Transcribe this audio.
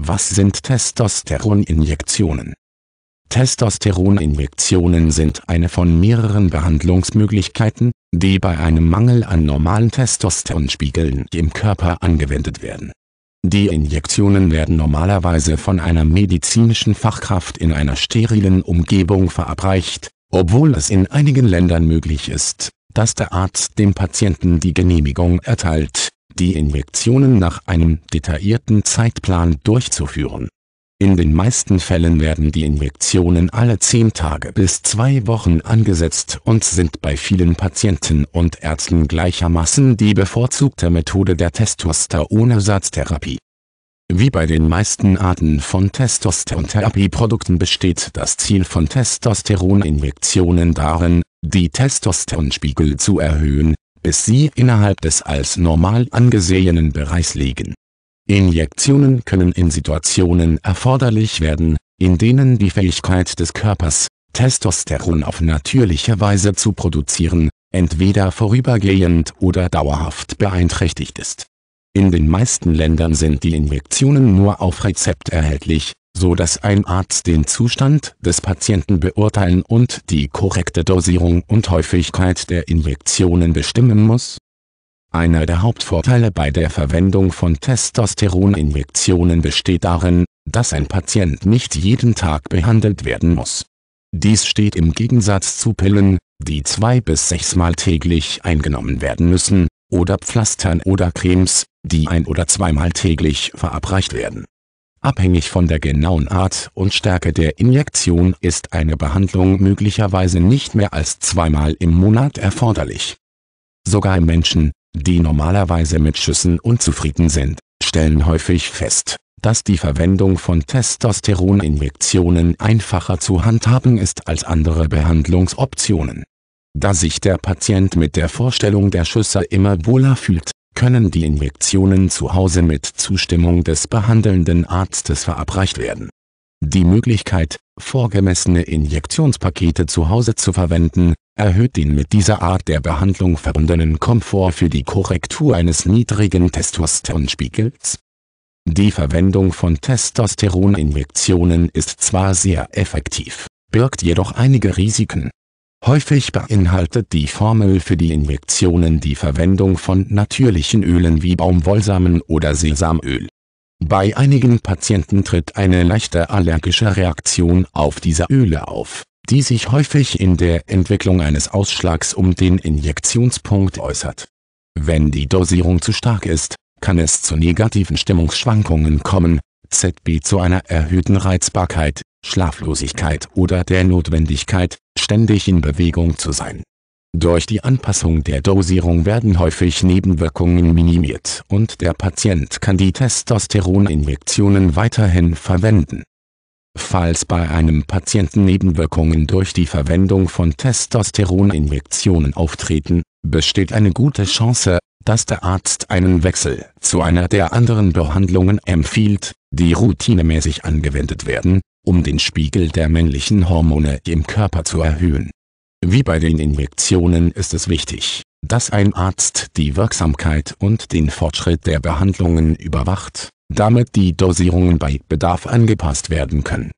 Was sind Testosteroninjektionen? Testosteroninjektionen sind eine von mehreren Behandlungsmöglichkeiten, die bei einem Mangel an normalen Testosteronspiegeln im Körper angewendet werden. Die Injektionen werden normalerweise von einer medizinischen Fachkraft in einer sterilen Umgebung verabreicht, obwohl es in einigen Ländern möglich ist, dass der Arzt dem Patienten die Genehmigung erteilt, die Injektionen nach einem detaillierten Zeitplan durchzuführen. In den meisten Fällen werden die Injektionen alle 10 Tage bis 2 Wochen angesetzt und sind bei vielen Patienten und Ärzten gleichermaßen die bevorzugte Methode der Testosteronersatztherapie. Wie bei den meisten Arten von Testosterontherapieprodukten besteht das Ziel von Testosteroninjektionen darin, die Testosteronspiegel zu erhöhen, bis sie innerhalb des als normal angesehenen Bereichs liegen. Injektionen können in Situationen erforderlich werden, in denen die Fähigkeit des Körpers, Testosteron auf natürliche Weise zu produzieren, entweder vorübergehend oder dauerhaft beeinträchtigt ist. In den meisten Ländern sind die Injektionen nur auf Rezept erhältlich, so dass ein Arzt den Zustand des Patienten beurteilen und die korrekte Dosierung und Häufigkeit der Injektionen bestimmen muss. Einer der Hauptvorteile bei der Verwendung von Testosteroninjektionen besteht darin, dass ein Patient nicht jeden Tag behandelt werden muss. Dies steht im Gegensatz zu Pillen, die 2 bis 6 Mal täglich eingenommen werden müssen, oder Pflastern oder Cremes, die 1- oder 2-mal täglich verabreicht werden. Abhängig von der genauen Art und Stärke der Injektion ist eine Behandlung möglicherweise nicht mehr als 2-mal im Monat erforderlich. Sogar Menschen, die normalerweise mit Schüssen unzufrieden sind, stellen häufig fest, dass die Verwendung von Testosteroninjektionen einfacher zu handhaben ist als andere Behandlungsoptionen. Da sich der Patient mit der Vorstellung der Schüsse immer wohler fühlt, können die Injektionen zu Hause mit Zustimmung des behandelnden Arztes verabreicht werden. Die Möglichkeit, vorgemessene Injektionspakete zu Hause zu verwenden, erhöht den mit dieser Art der Behandlung verbundenen Komfort für die Korrektur eines niedrigen Testosteronspiegels. Die Verwendung von Testosteroninjektionen ist zwar sehr effektiv, birgt jedoch einige Risiken. Häufig beinhaltet die Formel für die Injektionen die Verwendung von natürlichen Ölen wie Baumwollsamen oder Sesamöl. Bei einigen Patienten tritt eine leichte allergische Reaktion auf diese Öle auf, die sich häufig in der Entwicklung eines Ausschlags um den Injektionspunkt äußert. Wenn die Dosierung zu stark ist, kann es zu negativen Stimmungsschwankungen kommen, z.B. zu einer erhöhten Reizbarkeit, Schlaflosigkeit oder der Notwendigkeit, ständig in Bewegung zu sein. Durch die Anpassung der Dosierung werden häufig Nebenwirkungen minimiert und der Patient kann die Testosteroninjektionen weiterhin verwenden. Falls bei einem Patienten Nebenwirkungen durch die Verwendung von Testosteroninjektionen auftreten, besteht eine gute Chance, dass der Arzt einen Wechsel zu einer der anderen Behandlungen empfiehlt, die routinemäßig angewendet werden, um den Spiegel der männlichen Hormone im Körper zu erhöhen. Wie bei den Injektionen ist es wichtig, dass ein Arzt die Wirksamkeit und den Fortschritt der Behandlungen überwacht, damit die Dosierungen bei Bedarf angepasst werden können.